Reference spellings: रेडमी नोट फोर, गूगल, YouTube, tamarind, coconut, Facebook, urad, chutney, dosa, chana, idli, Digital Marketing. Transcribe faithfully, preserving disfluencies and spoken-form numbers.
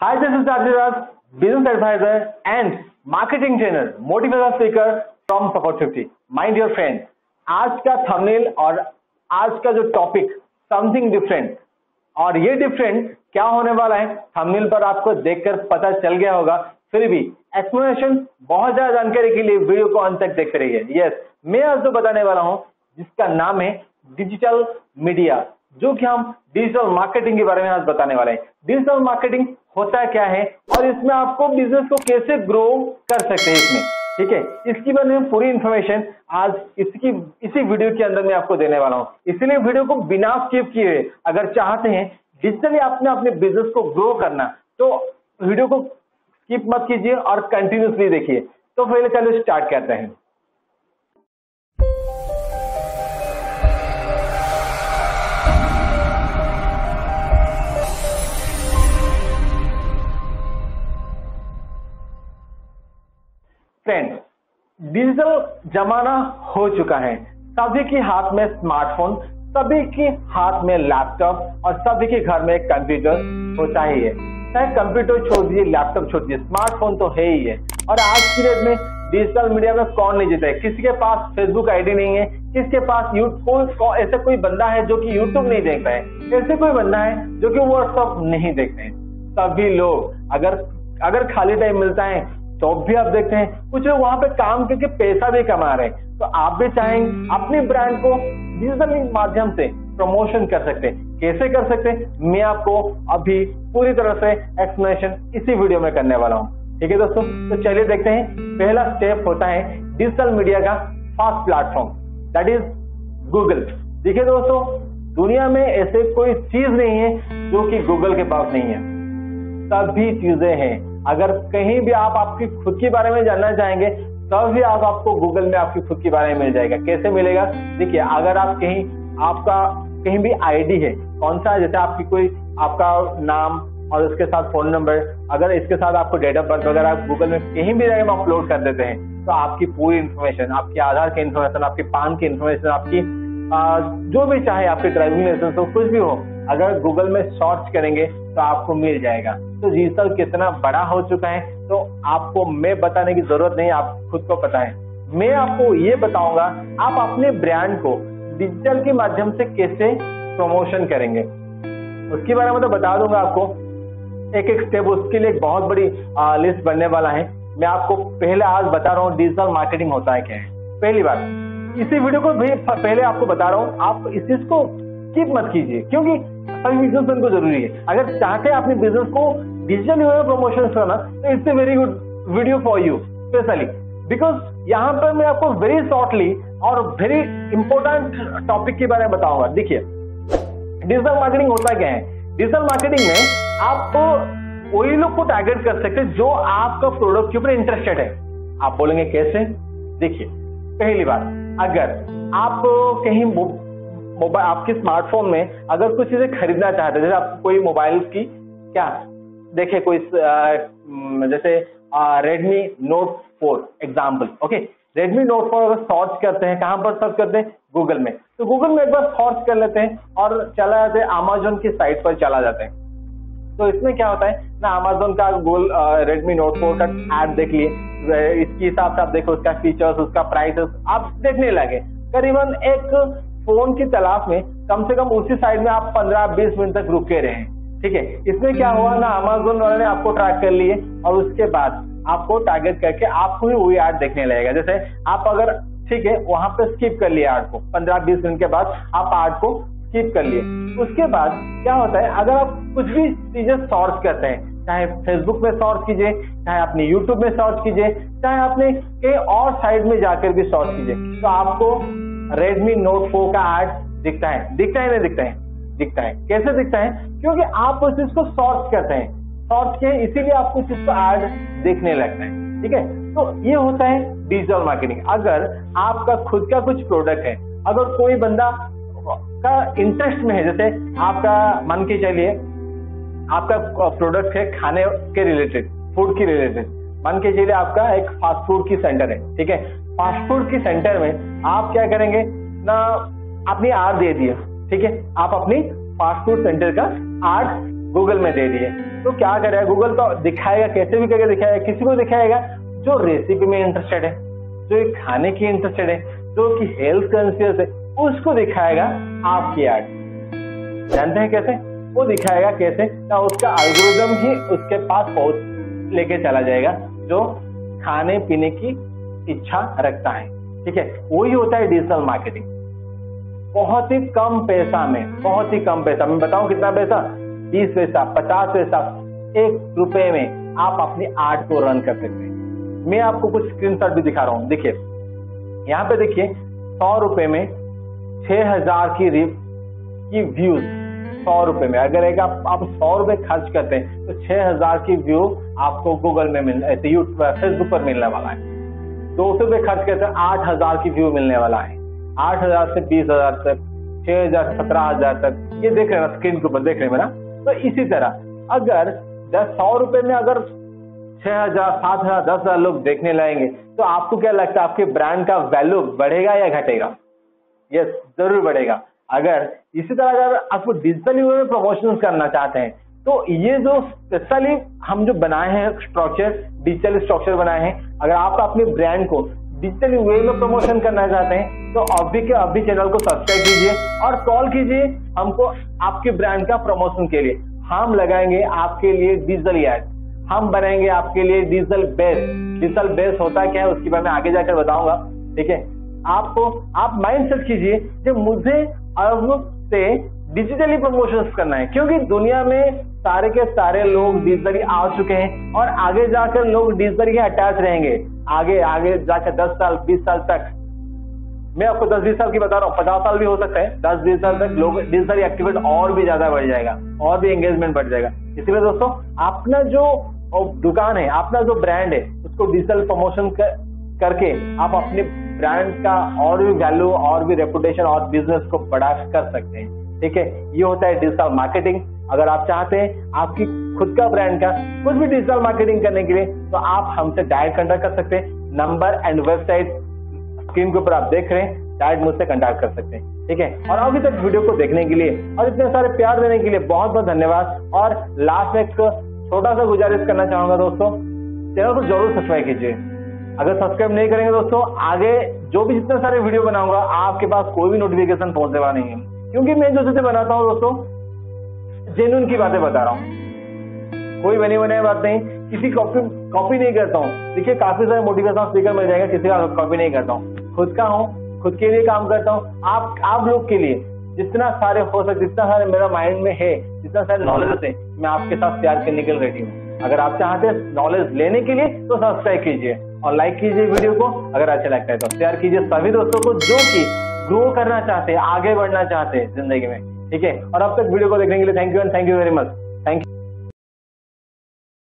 Hi, this is Rajiraj, business advisor and marketing trainer, motivational speaker from Support fifty. My dear friend, आज का thumbnail और आज का जो टॉपिक समथिंग डिफरेंट, और ये डिफरेंट क्या होने वाला है थंबनेल पर आपको देखकर पता चल गया होगा। फिर भी एक्सप्लेनेशन बहुत ज्यादा जानकारी के लिए वीडियो को अंत तक देखते रहिए। यस, मैं आज जो बताने वाला हूँ जिसका नाम है डिजिटल मीडिया, जो कि हम डिजिटल मार्केटिंग के बारे में आज बताने वाले हैं। डिजिटल मार्केटिंग होता क्या है और इसमें आपको बिजनेस को कैसे ग्रो कर सकते हैं इसमें, ठीक है, इसके बारे में पूरी इंफॉर्मेशन आज इसकी इसी वीडियो के अंदर मैं आपको देने वाला हूँ। इसलिए वीडियो को बिना स्किप किए अगर चाहते हैं डिजिटली आपने अपने बिजनेस को ग्रो करना तो वीडियो को स्किप मत कीजिए और कंटिन्यूसली देखिए। तो पहले चलो स्टार्ट करते हैं। फ्रेंड्स, डिजिटल जमाना हो चुका है, सभी के हाथ में स्मार्टफोन, सभी के हाथ में लैपटॉप और सभी के घर में कंप्यूटर होता ही है। चाहे कंप्यूटर छोड़ दीजिए, लैपटॉप छोड़ दीजिए, स्मार्टफोन तो है ही है। और आज की डेट में डिजिटल मीडिया में कौन नहीं जीता है? किसी के पास फेसबुक आईडी नहीं है, किसके पास यूट्यूब, ऐसा कोई बंदा है जो कि यूट्यूब नहीं देखता है, ऐसे कोई बंदा है जो कि व्हाट्सएप नहीं देखते हैं। सभी लोग अगर अगर खाली टाइम मिलता है तो भी आप देखते हैं, कुछ लोग वहां पे काम करके पैसा भी कमा रहे हैं। तो आप भी चाहेंगे अपने ब्रांड को डिजिटल माध्यम से प्रमोशन कर सकते हैं। कैसे कर सकते हैं, मैं आपको अभी पूरी तरह से एक्सप्लेनेशन इसी वीडियो में करने वाला हूं। ठीक है दोस्तों, तो चलिए देखते हैं। पहला स्टेप होता है डिजिटल मीडिया का fast platform, that is गूगल। देखिए दोस्तों, दुनिया में ऐसे कोई चीज नहीं है जो कि गूगल के पास नहीं है, सभी चीजें हैं। अगर कहीं भी आप आपकी खुद के बारे में जानना चाहेंगे तब भी आप आपको गूगल में आपकी खुद के बारे में मिल जाएगा। कैसे मिलेगा, देखिए, अगर आप कहीं आपका कहीं भी आईडी है, कौन सा, जैसे आपकी कोई आपका नाम और उसके साथ फोन नंबर, अगर इसके साथ आपको डेट ऑफ बर्थ वगैरह आप गूगल में कहीं भी जाकर अपलोड कर देते हैं तो आपकी पूरी इन्फॉर्मेशन, आपके आधार की इन्फॉर्मेशन, आपके पान की इन्फॉर्मेशन, आपकी आ, जो भी चाहे, आपके ड्राइविंग लाइसेंस हो, कुछ भी हो, अगर गूगल में सर्च करेंगे तो आपको मिल जाएगा। तो डिजिटल कितना बड़ा हो चुका है तो आपको मैं बताने की जरूरत नहीं, आप खुद को पता है। मैं आपको ये बताऊंगा आप अपने ब्रांड को डिजिटल के माध्यम से कैसे प्रमोशन करेंगे, उसके बारे में तो बता दूंगा आपको एक एक स्टेप। उसके लिए एक बहुत बड़ी लिस्ट बनने वाला है। मैं आपको पहले आज बता रहा हूँ डिजिटल मार्केटिंग होता है क्या है। पहली बात, इसी वीडियो को भी पहले आपको बता रहा हूँ, आप इस चीज को स्किप मत कीजिए क्योंकि बिजनेस को जरूरी है। अगर चाहते हैं अपने बिजनेस को डिजिटल वे में प्रमोशन करना तो it's a very good video for you, specially because यहाँ पर मैं आपको वेरी शॉर्टली और वेरी इंपॉर्टेंट टॉपिक के बारे में बताऊंगा। देखिए, डिजिटल मार्केटिंग होता क्या है। डिजिटल मार्केटिंग में आप वही लोग को टारगेट कर सकते हैं जो आपका प्रोडक्ट के ऊपर इंटरेस्टेड है। आप बोलेंगे कैसे, देखिए, पहली बात, अगर आप कहीं मोबाइल, आपके स्मार्टफोन में अगर कुछ चीजें खरीदना चाहते हैं, जैसे आप कोई मोबाइल की क्या देखे, कोई जैसे रेडमी नोट फोर example, okay, रेडमी नोट फोर अगर सर्च करते हैं, कहाँ पर सर्च करते हैं, गूगल में, तो गूगल में एक बार सर्च कर लेते हैं और चला जाते हैं अमेजोन की साइट पर चला जाते हैं। तो इसमें क्या होता है ना, अमेजोन का गूगल रेडमी नोट फोर का ऐप देख लिए, इसके हिसाब से आप देखो उसका फीचर्स, उसका प्राइसेस आप देखने लगे। करीबन एक फोन की तलाश में कम से कम उसी साइड में आप पंद्रह बीस मिनट तक रुके रहे हैं। ठीक है, इसमें क्या हुआ ना, अमेजोन वाले ने आपको ट्रैक कर लिए और उसके बाद आपको टारगेट करके आपको ही वही ऐड देखने लगेगा। जैसे आप अगर, ठीक है, वहां पे स्किप कर लिए ऐड को, पंद्रह बीस मिनट के बाद आप ऐड को स्किप कर लिए। उसके बाद क्या होता है, अगर आप कुछ भी चीजें सर्च करते हैं, चाहे फेसबुक में सर्च कीजिए, चाहे अपने यूट्यूब में सर्च कीजिए, चाहे अपने कहीं और साइड में जाकर भी सर्च कीजिए, तो आपको रेडमी नोट फोर का ऐड दिखता है। दिखता है नहीं दिखता है, दिखता है। कैसे दिखता है, क्योंकि आप उस चीज को सर्च करते हैं, सर्च के इसीलिए आपको चीज को ऐड देखने लगता है। ठीक है, तो ये होता है डिजिटल मार्केटिंग। अगर आपका खुद का कुछ प्रोडक्ट है, अगर कोई बंदा का इंटरेस्ट में है, जैसे आपका मन के चलिए आपका प्रोडक्ट है खाने के रिलेटेड, फूड के रिलेटेड, मन के चलिए आपका एक फास्ट फूड की सेंटर है। ठीक है, फास्ट फूड की सेंटर में आप क्या करेंगे ना, आपने आर दे दिया, ठीक है, आप अपनी फास्ट फूड सेंटर का आर गूगल में दे दिए, तो क्या करेगा गूगल तो दिखाएगा, कैसे भी करके दिखाएगा, किसी को दिखाएगा जो रेसिपी में इंटरेस्टेड है, जो खाने की इंटरेस्टेड है, जो कि हेल्थ कॉन्शियस है, उसको दिखाएगा आपकी ऐड। जानते हैं कैसे वो दिखाएगा, कैसे ना उसका एल्गोरिदम ही उसके पास पहुंच लेके चला जाएगा जो खाने पीने की इच्छा रखता है। ठीक है, वही होता है डिजिटल मार्केटिंग। बहुत ही कम पैसा में, बहुत ही कम पैसा में, बताऊं कितना पैसा, बीस पैसा, पचास पैसा, एक रुपए में आप अपनी ऐड को रन कर सकते हैं। मैं आपको कुछ स्क्रीनशॉट भी दिखा रहा हूं, देखिए यहाँ पे, देखिए सौ रुपए में छह हजार की रील की व्यूज, सौ रुपए में अगर एक आप, आप सौ रुपए खर्च करते हैं तो छह हजार की व्यू आपको गूगल में मिलने, यूट्यूब फेसबुक पर मिलने वाला है। दो सौ रुपए खर्च करते हैं आठ हजार की व्यू मिलने वाला है, आठ हजार से बीस हजार तक, छह हजार से सत्रह हजार तक, ये देख रहे हैं स्क्रीन के ऊपर देख रहे हैं ना। तो इसी तरह अगर दस सौ रुपए में अगर छह हजार सात हजार दस हजार लोग देखने लाएंगे तो आपको क्या लगता है आपके ब्रांड का वैल्यू बढ़ेगा या घटेगा? यस, जरूर बढ़ेगा। अगर इसी तरह अगर आपको डिजिटल में प्रमोशन करना चाहते हैं तो ये जो स्पेशली हम जो बनाए हैं स्ट्रक्चर, डिजिटल स्ट्रक्चर बनाए हैं, अगर आप अपने ब्रांड को डिजिटल वे में प्रमोशन करना चाहते हैं तो अभी के अभी चैनल को सब्सक्राइब कीजिए और कॉल कीजिए हमको आपके ब्रांड का प्रमोशन के लिए। हम लगाएंगे आपके लिए डिजिटल ऐड, हम बनाएंगे आपके लिए डिजिटल बेस। डिजिटल बेस होता क्या है उसके बारे में आगे जाकर बताऊंगा। ठीक है, आपको आप माइंड सेट कीजिए जब मुझे अब से डिजिटली प्रमोशंस करना है, क्योंकि दुनिया में सारे के सारे लोग डिजिटली आ चुके हैं और आगे जाकर लोग डिजिटली के अटैच रहेंगे। आगे आगे जाकर दस साल बीस साल तक, मैं आपको दस बीस साल की बता रहा हूँ, पचास साल भी हो सकता है, दस बीस साल तक लोग डिजिटली एक्टिवेट और भी ज्यादा बढ़ जाएगा और भी एंगेजमेंट बढ़ जाएगा। इसलिए दोस्तों अपना जो दुकान है, अपना जो ब्रांड है, उसको डिजिटल प्रमोशन कर, करके आप अपने ब्रांड का और भी वैल्यू और भी रेपुटेशन और बिजनेस को बड़ा कर सकते हैं। ठीक है, ये होता है डिजिटल मार्केटिंग। अगर आप चाहते हैं आपकी खुद का ब्रांड का कुछ भी डिजिटल मार्केटिंग करने के लिए तो आप हमसे डायरेक्ट कॉन्टैक्ट कर सकते हैं। नंबर एंड वेबसाइट स्क्रीन के ऊपर आप देख रहे हैं, डायरेक्ट मुझसे कॉन्टैक्ट कर सकते हैं। ठीक है, और अभी तक वीडियो को देखने के लिए और इतने सारे प्यार देने के लिए बहुत बहुत धन्यवाद। और लास्ट में छोटा सा गुजारिश करना चाहूंगा दोस्तों, चैनल को जरूर सब्सक्राइब कीजिए। अगर सब्सक्राइब नहीं करेंगे दोस्तों, आगे जो भी जितने सारे वीडियो बनाऊंगा आपके पास कोई भी नोटिफिकेशन पहुंचने वाला नहीं है, क्योंकि मैं जो चीजें बनाता हूँ दोस्तों जेन्युइन की बातें बता रहा हूँ, कोई बनी बनाई बात नहीं, किसी कॉपी कॉपी नहीं करता हूँ। देखिए काफी सारे मोटिवेशनल स्पीकर मिल जाएगा, किसी का कॉपी नहीं करता हूँ, खुद का हूँ, खुद के लिए काम करता हूँ, आप आप लोग के लिए जितना सारे हो सके, जितना सारे मेरा माइंड में है, जितना सारे नॉलेज है, मैं आपके साथ शेयर करने के लिए रेडी हूँ। अगर आप चाहते हैं नॉलेज लेने के लिए तो सब्सक्राइब कीजिए और लाइक कीजिए वीडियो को, अगर अच्छा लगता है तो शेयर कीजिए सभी दोस्तों को जो कि ग्रो करना चाहते हैं, आगे बढ़ना चाहते हैं जिंदगी में। ठीक है, और अब तक वीडियो को देखने के लिए thank you and thank you very much, thank you.